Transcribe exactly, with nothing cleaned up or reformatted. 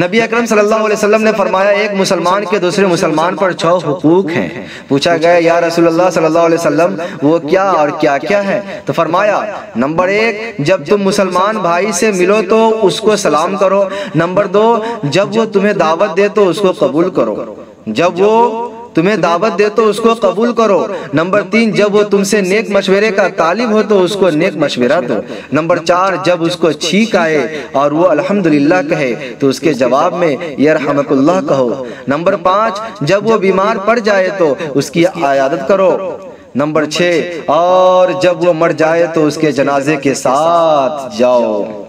नबी अकरम सल्लल्लाहु अलैहि वसल्लम ने फरमाया, एक मुसलमान के दूसरे मुसलमान पर छह हुकूक हैं। पूछा गया, या रसूलुल्लाह सल्लल्लाहु अलैहि वसल्लम वो क्या और क्या क्या है? तो फरमाया, नंबर एक, जब तुम मुसलमान भाई से मिलो तो उसको सलाम करो। नंबर दो, जब वो तुम्हें दावत दे तो उसको कबूल करो। जब वो तुम्हें दावत दे तो उसको कबूल करो। नंबर तीन, जब वो तुमसे नेक मशवरे का तालिब हो तो उसको नेक मशवरा दो। नंबर चार, जब उसको छींक आए और वो अल्हम्दुलिल्लाह कहे तो उसके जवाब में यरहमुकल्लाह कहो। नंबर पाँच, जब वो बीमार पड़ जाए तो उसकी इयादत करो। नंबर छः, और जब वो मर जाए तो उसके जनाजे के साथ जाओ।